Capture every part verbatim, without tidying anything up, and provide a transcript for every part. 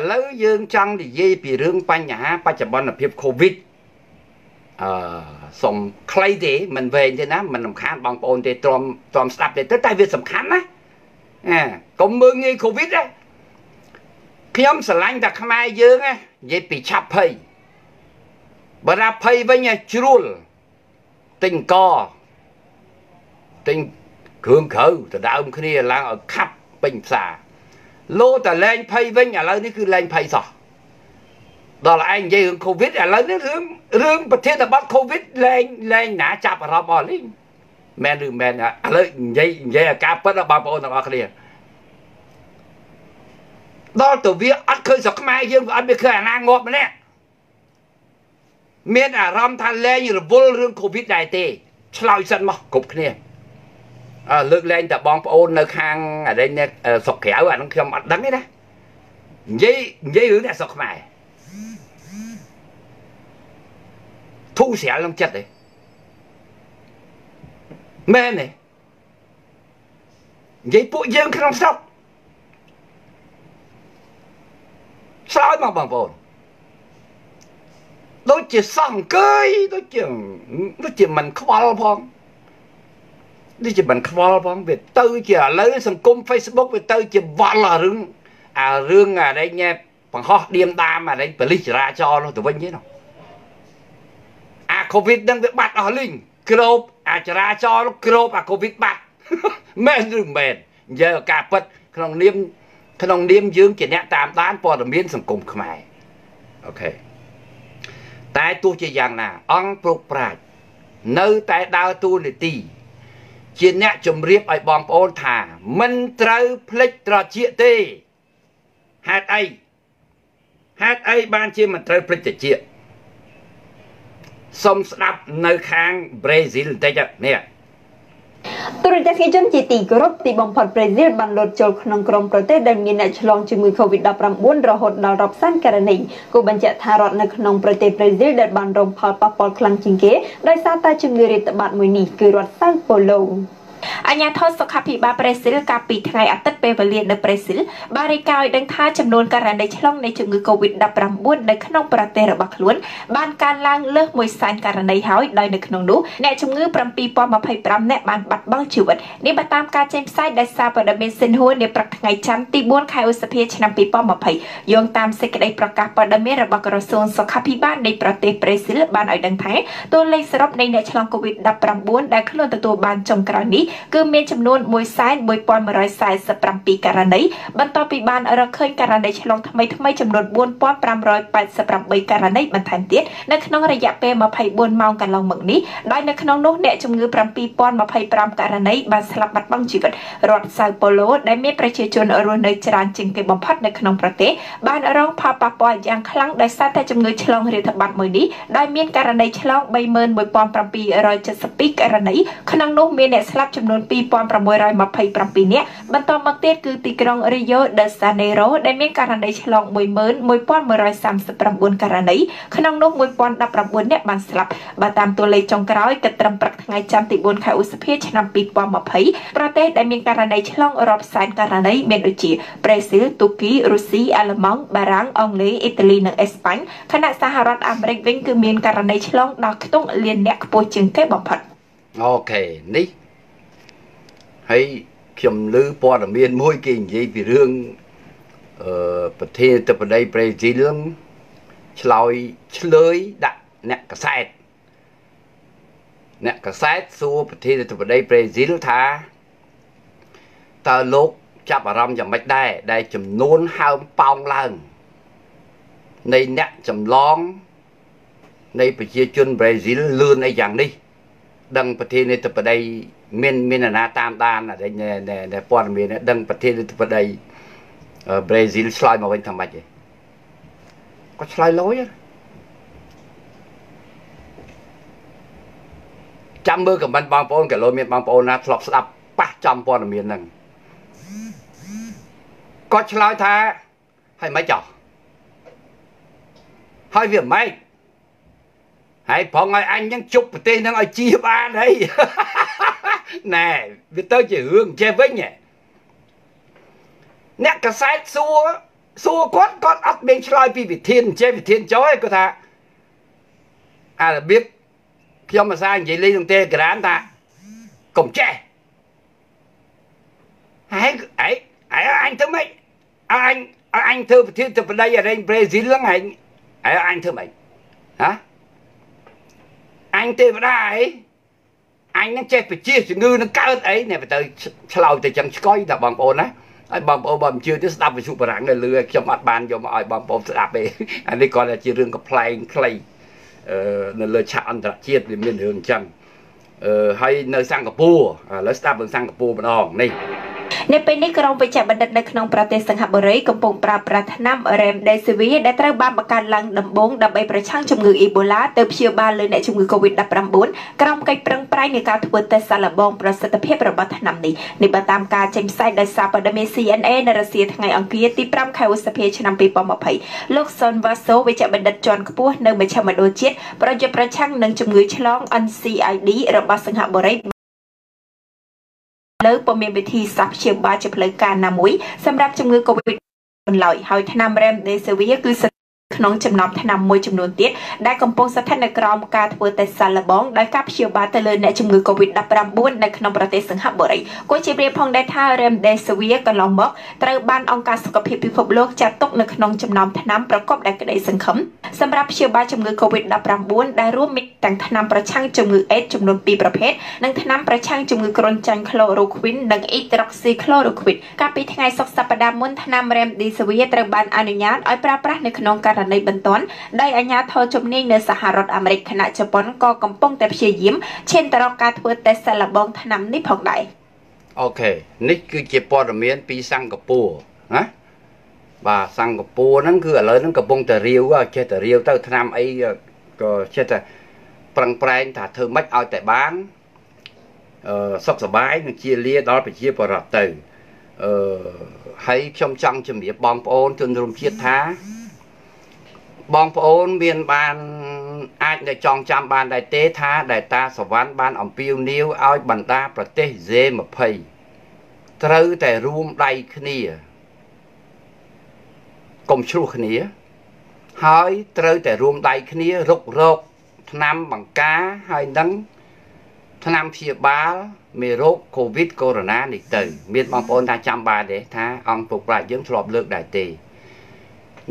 Lâu dương chăng thì dây bị rương bánh nhá, bác chả bọn là phép Covid. Xong clay thế, mình về thế ná, mình làm khán bằng bọn thì tròn sạp thế, tới tay việc sầm khán á. Cũng mơ nghi Covid á. Khi ông sẽ lãnh đặc mai dương á, dây bị chạp phây. Bà ra phây với nha churul, tình co, tình cường khẩu, thì đã ông khá này là ở khắp bình xa. Lô ta lên phây với nhà lớn, nó cứ lên phây rồi. Đó là anh dây hướng Covid, à lớn nó rương bật thiết là bắt Covid lên, lên ná chạp ở đó bỏ lên. Mẹn rừng mẹn, à lớn dây là cá bất là bà bộ nó bỏ khá này. Đó tụi viết ớt khơi rồi khám ai dương, ớt bị khơi à nàng ngọt mà nè. Mình à rõm thang lên như là vô rương Covid này thì Slau sân mọc cục cái này. Lượt lên ta bóng ôn nơi khang ở đây nè, sọc khéo à nó không mặt đắng ấy đó. Dây hướng này sọc mài thu xẻ lòng chất đấy. Mên này dây bụi dương không sọc Slau mọc bóng ôn. Đối chìa xong cưới, đối chìa, đối chìa mình khó lo phong. Đối chìa mình khó lo phong, vì tư chìa lớn xong cung Facebook, vì tư chìa vọt là rương. À rương à đây nha, bằng hót điềm đam à đây, bởi lý chìa ra cho nó, tụi vinh thế nào. À Covid đang bị bắt ở linh, kêu à chìa ra cho nó, kêu à Covid bắt. Mên rừng mền, giờ cả Phật, khả năng niêm, khả năng niêm dương chìa nẹ tạm tán, bỏ đầm biến xong cung khả mày. Ok. Tại tôi chỉ rằng là ông phục bạch nơi tại đào tôi này tì chỉ nẹ chùm riêng ở bóng ôn thả mình trâu phích trò chịa tì hát ấy hát ấy ban chìa mình trâu phích trò chịa xong sắp nơi kháng Brazil đây chạc nè. Tôi đã nghe chân chỉ tỷ group tỷ bóng phật Brazil bàn lột chôn nông crom protest đầm nghiên đại chlong chừng người Covid đập rầm buôn rồi hột đào rập san cả nền của ban chợ thà rọt nông protest Brazil đợt bàn rồng phật papal clang chừng kế đôi sao ta chừng người đợt bạn mùi nỉ cười rọt san polo. Anh nhà thôn sọc hấp bị ba Brazil cà pì thay ăn tết về liền ở Brazil ba rì cào đang tha chậm nôn cả nền đại chlong này chừng người Covid đập rầm buôn đợt nông protest ở Bắc Luân ban can lang lơ mùi san cả nền hói đôi đợt nông nú nè chừng người bầm pì pom mà phải bầm nè ban bắt băng chịu vật nếu bắt tam ca chém sai đại sa và đợt bên sinh hôn để bật ngày chăm ti buôn khai ô sapia chăm pì pom mà phải dòng tam sẽ cái đại bật cả và đợt bên ở Bắc Luân sọc hấp bị ban đại protest Brazil ban ở đằng thái tôi lấy srop này đại chlong Covid đập rầm buôn đại khôn từ tổ ban chồng cả nỉ cứ miền chấm nôn môi sai môi pon mày sai sập trăm pi cả nấy ban to pi ban ở khơi cả nấy chăng long tham mấy tham mấy chấm nôn buôn pon trăm rồi bảy sập trăm bảy cả nấy ban thành tiết nơi khăn ông ra dạp pe mà phải buôn mau cả lòng mực ní đói nơi khăn ông nốt nẹt chấm ngư trăm pi pon mà phải trăm cả nấy ban sập bát băng chỉ vật rọt sao polo đại miệtประชาชนở nơi tràn chừng cái bom phát nơi khăn ông protest ban ở rong pha pha poi giang khăng đại sa thay chấm ngư chăng long riêng thập bát mười ní đói miệt cả nấy chăng long bay mơn môi pon trăm pi rồi chấm sập pi cả nấy khăn ông nốt miệt nẹt sập chấm nôn pi pon trăm mười rồi mà phải trăm pi nẹt ban to mặc tiết cứ tì krong Rio de Janeiro đại miệt cả nấy chăng long mười mơn môi pon mười rồi sầm sập trăm buôn cả nấy khăn ông nốt môi pon đập trăm buôn nẹt ban sập ba tam tôi lấy trong cái cái trăm bạc ngày trăm tỷ buôn khai usapia chấm pi pon mà phải protest đại miệt cả nấy chăng long ở rập sàn cả nấy miền đối chỉ Brazil, Turkey, Russia, Alemán, Ba Rang, Anh Lê, Italy, Nước Spain, khả năng Sahara, America vĩnh cứ miền cả nấy chăng long đào tung liền nẹt bôi chừng cái bom phật. Ok, ní. Hãy kiểm lư bỏ ở miền môi kinh gì vì rương Phật thiên tập ở đây Brazil Chlói chlới đặt nẹ cả sạch nẹ cả sạch xua Phật thiên tập ở đây Brazil thá ta lúc chạp ở rong chẳng mạch đây đây chùm nôn hông bóng lần này nẹ chùm lóng này Phật chia chân Brazil lươn này chẳng đi đăng Phật thiên tập ở đây mình mình là tam đan là đây nè nè nè bọn mình đang phát triển từ đây Brazil slide mà bên thằng mày vậy có slide lối á trăm bữa cầm bánh băng pon cả lối miền băng pon là flop slap ba trăm bọn miền này có slide tha hay máy chỏ hay việc máy hay phòng ai anh những chụp tên đang ở chia ba đấy. Nè, vì tớ chỉ hướng chơi với nhẹ. Nè, cả sai xua xua con con ốc bên trái bị bị thiên chế bị thiên chói cô ta à biết khi mà sao vậy lấy thằng tê cái đàn ta cổng che ấy ấy anh thưa mấy anh anh thưa thưa từ đây ở đây Brazil lắm anh ấy anh thưa mấy hả anh tê vào đây anh nó che phải chia sự ngư nó cao ấy này phải tới sau từ chẳng coi là bằng ồn á bằng ồn bằng chưa chứ đạp về sụp rạng này lừa cho mặt bàn cho mọi bằng ồn đạp về anh đi coi là chỉ riêng cái plane clay nó lừa chặt anh ta chia thì miền hưởng chẳng hay nơi sang cặp bùa lấy đạp bên sang cặp bùa bên hòn nàyในปีนี้กรมวิชาบัณฑิตในขนมประเทศสังหบุรีกำปงปราบรัฐนำเรมได้สวีได้ตระบ้านประกันลังดำบงดำไปประชันจมงูอีโบลาเติบเชียวบานเลยในจมงูโควิดดับรำบุญกรมไก่ปรังไพรในการทวนแต่สารบองประสิทธิภาพระบัดนำนี้ในบัดตามการเจมส์ไซด์ได้สาปดำเมซีเอ็นเอในรัสเซียทั้งไงอังกฤษที่ปรำไขวุฒิเพชนำปีปอมอภัยโลกซอนวาโซวิชาบัณฑิตจอนกบัวในประชันมาโดเจ็ดประจับประชันในจมงูฉลองอันซีไอดีระบัดสังหบุรีเลิกประเมินวิธีสับเชียงบาจะเผยการนำมุ้ยสำหรับจำนวนโควิดคนลอยหอยทนามเรมในสวีคือสน้องจำนวนทนามมวยจำนวนเตี้ยได้กำปงสถานกรรมการทวีตสารบ้องได้กับเชียงบาเตลินในจำนวนโควิดดับรำบุญในขนมประเทศสังหบุรีก็จะเรียกพองได้ท่าเรมในสวีกันลองบอกตระบันองค์การสุขภาพพิภพโลกจะตกในขนมจำนวนทนามประกอบได้กระได้สังคมสำหรับเชียงบาจำนวนโควิดดับรำบุญได้ร่วมมิตรแต่งทนามประชันจำนวนเอชจำนวนปีประเภทนั่งทนามประชันจำนวนกรนจันโคลโรควินนั่งอิตรอกซีโคลโรควินการปีทั้งไงศกสัปดาห์มุนทนามเรมในสวีตระบันอนุญาตอ้อยปราปราในขนมการในบรรทอนได้อาญาทอจมเนียงในสหรัฐอเมริกาขณะญี่ปุ่นก็กำปงแต่เชียร์ยิ้มเช่นตลอดการทวีตแต่สลับบองถนำนิพพได้โอเคนี่คือญี่ปุ่นเมียนปีสังกปูนะบ่าสังกปูนั่นคืออะไรนั่นกำปงแต่เรียวก็เช่นแต่เรียวเต้าถนำไอ้ก็เช่นแต่ปรังแปลงถ้าเธอไม่เอาแต่บ้านเออสบสบายนั่งเชียร์เลี้ยดอไปเชียร์ปลอดตื่นเออให้ช่องช่องจะมีบองโอนจนรวมเชียร์ท้าบองพระโอนเบียนบานอาจจะจองจำบานได้เตะท้าได้ตาสวรรค์บานอ่ำพิวนิ้วเอาบรรดาประเทศเจมาเพย์เท่าแต่รวมใดขณีกลมชูขณีหายเท่าแต่รวมใดขณีรกรกทนามบังก้าหายดังทนามเชียบ้าเมรคโควิดโคโรนาหนึ่งตื่นเบียนบองพระโอนได้จำบานเดะท้าอ่ำปลุกปลายยื่นสลบเลือกได้เตะ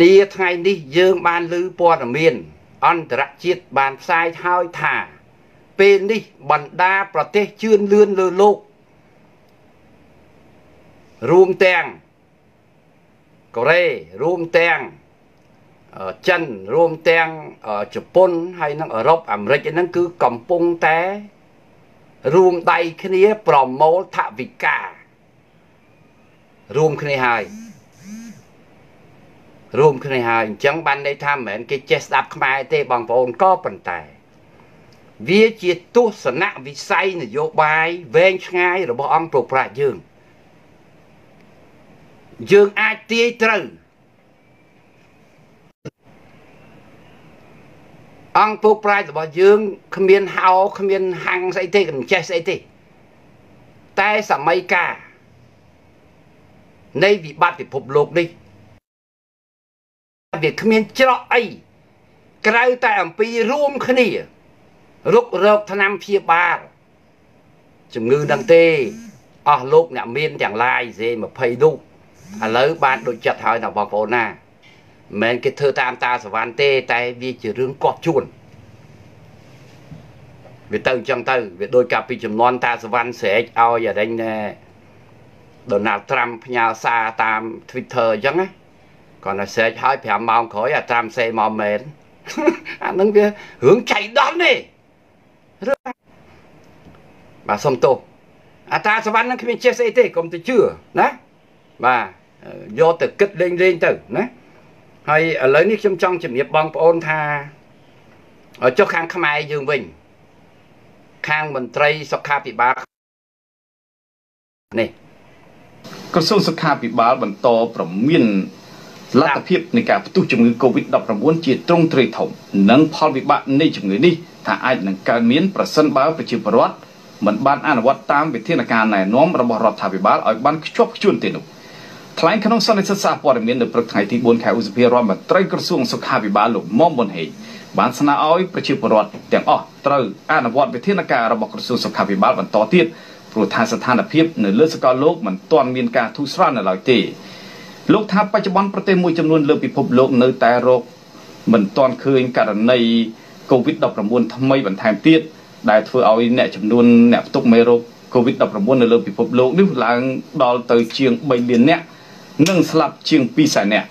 นี่ไงนี่ยืมบานลือปอดเมียนอันตรจิตบานทรายท้ายถ่าเป็นนี่บรรดาประเทศเชื่อเลื่อนเลือโลกรูมแตงเกาหลีรูมแตงจันรูมแตงญี่ปุ่นให้นั่งอรบอเมริกนั่นคือกำปงแต่รูมใดแค่นี้ปลอมโมทวิการูมแค่นี้ให้รวมขึ้นในหายจังบันได้ทำเหมือนกิจสับขมายเตะบางพอนก็ปั่นแต่วิจิตตุสนะวิสัยนโยบายเวงง่ายระบบองปลุกปลายืงยืงไอตีตรึงองปลุกปลาระบบยืงขมิ้นเฮาขมิ้นหังใส่เตะกันเจใส่เตะแต่สมัยกาในวิบัติภพโลกนี้việc khuyên cho ai cái tại ông pi rôm khơi nỉ lúc rộp tham năm phía ba chừng ngư đăng tê à lúc nhà miền chẳng lai gì mà phê đu à lỡ ban đội chặt hỏi nào bằng phổ na men cái thơ tam ta sờ van tê tại vì chỉ riêng cọp chuồn về từ trong từ về đôi cặp pi chấm non ta sờ van sẽ ao giờ đây nè Donald Trump nhà xa tam Twitter chẳng á còn là xe hai phải mong khỏi là tam xe mong mệt anh đứng kia hướng chạy đón đi bà xong tô à ta sao anh không biết chết xe thế không tôi chưa đó bà do từ kết lên lên từ đấy hay lấy nước trong trong chìm nghiệp băng ôn tha ở cho khang khăm ai dương bình khang mình tây sọc kha bị bạc này có số sọc kha bị bạc mình to bẩm miênลักษณะเพียบในการตุกจมูกโควิดดับระบวนจีตรงตรีถมนั่งพอลวิบัติในจมูกนี้ถ้าไอ้หนังการเมียนประสันบ้าประชิบประวัติเหมือนบ้านอ่านวัดตามวิธีการในน้อมระบบรัฐบาลไอ้บ้านชอบชวนเต็ม Thầy khán ông sân lịch sát bỏ miễn được bậc thầy thì bốn khai ưu dịp rõm và trời cửa xuống sốc hạ vì bá lục mong bốn hề. Bán sân áo ấy bởi chịu bỏ tiếng ơ trời án vọt về thiên nạc ra bọc cửa xuống sốc hạ vì bá vẫn tỏ tiết. Rồi thầy sát thàn là phiếp nơi lỡ sơ cao lốc màn toàn miên ca thu sẵn ở lại tế. Lúc thầy bá chấm bón bởi tế mùi châm luôn lỡ bị phụp lốc nơi tài rốc. Mình toàn khơi cả đợt này Covid đọc rộng buôn thăm mây vẫn thèm tiết. Đại thưa áo ấy nẹ chấm luôn nẹ tốc mê rốc. Covid đọc rộng buôn nơi lỡ bị phụp lốc nếu là đo tới chiêng bay liền nẹ. Nâng sạp chiêng pi sài nè.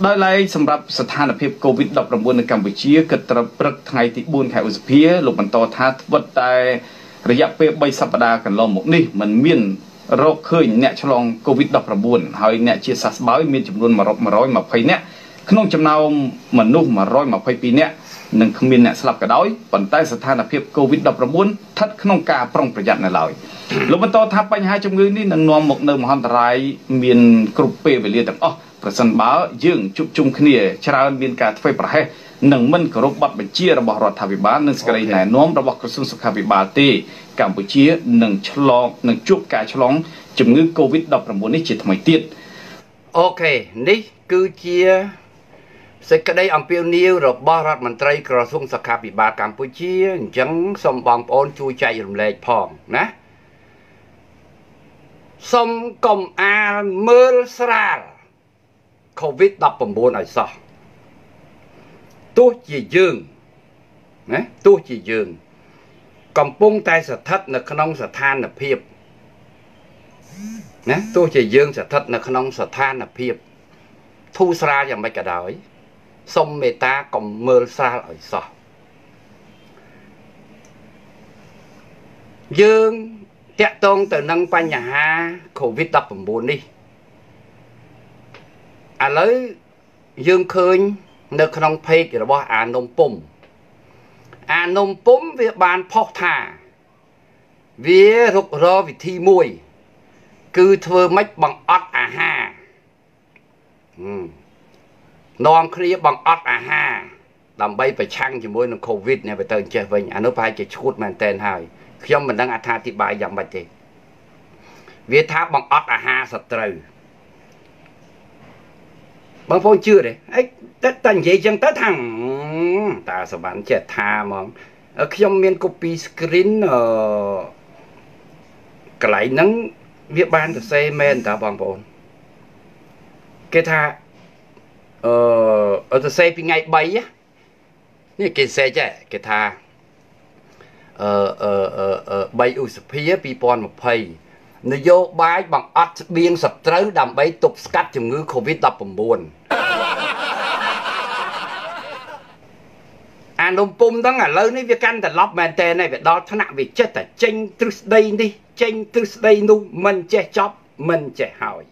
Đói lấy xâm rạp sát thàn là phép Covid đọc rộng buôn ở Campuchia kết ra bậc thay thị buôn khai ưu dịp phía. Lúc mình to thát vật tại rồi dạp phép bay sạp đà cần lo một đi. Mình miên rô khơi nẹ cho lòng Covid đọc rộng buôn. Hỏi nẹ chia sát báo miên chùm luôn mà rộng mà rối mà phây nẹ. Khánh ông chăm nào mà nụ mà rối mà phây pi nẹ. Nâng không miên nẹ sạp cả đói. Bần tay sát thàn là phép Covid đọc rộng buôn thất khánh ông ca prong bởi dặn này lời. Lúc mình to tháp bánh hai trong người này nâng nông một nơi mà hòn rãi miền cục bê về liệt tầm ơ bởi sân báo dương chụp chung khá nìa chả ơn miền cả thay bởi hề nâng mình cổ rốt bật bởi chia ra bỏ rọt thả vị bá nâng sẽ gây này nông ra bỏ cửa xung sạc hạ vị bá tê Campuchia nâng chất lòng nâng chụp cả chất lòng chùm ngư Covid đọc ra muốn ít chế thầm mấy tiết. Ok, ní cứ chia sẽ cái đây ông Piêu Niêu rồi bỏ rọt mình trai cửa xung sạc hạ vị bá Campuchia chẳng xong bóng ôn chui chạy dùm lệch phòng ná. Xong công a mơ sra Covid đọc bầm bốn ở sau tôi chỉ dương tôi chỉ dương cầm bông tay sở thất là khăn ông sở than là phiệp tôi chỉ dương sở thất là khăn ông sở than là phiệp thu sra dòng mấy cả đời xong mê ta còn mơ sra ở sau dương tẹt tôn từ nâng qua nhà ha Covid đọc bầm bốn đi à lấy dương khơi nơi không phê thì bỏ à nông bùm à nông bùm về bàn phọc thả về rục rơ vì thi mùi cứ thơ mách bằng ọt à ha nông kia bằng ọt à ha làm bay phải chăng thì môi nông Covid này phải tên chơi vinh à nó phải chơi chút mà tên hỏi khi mình đang à tha thì bài dòng bạch thì về thả bằng ọt à ha sạch trời bằng phong chưa đấy, ấy tất tần dễ chẳng tất thằng ta sẽ bán trẻ tha mà ở khi ông miền copy screen ở cái lại nắng viết ban từ xe men ta bằng phong cái tha ở từ xe bị ngày bảy á, như cái xe chạy cái tha ở ở ở ở bảy u sập phía bị pon một phay nó vô bái bằng ắt biên sập trớ đầm bấy tục cắt chùm ngư Covid đập bầm buồn anh ông pum đó là lớn ấy việc căn tật lóc men tên này việc đó thằng nặng việc chết tại tranh trứ đây đi tranh trứ đây nu mình che chóp mình che hỏi.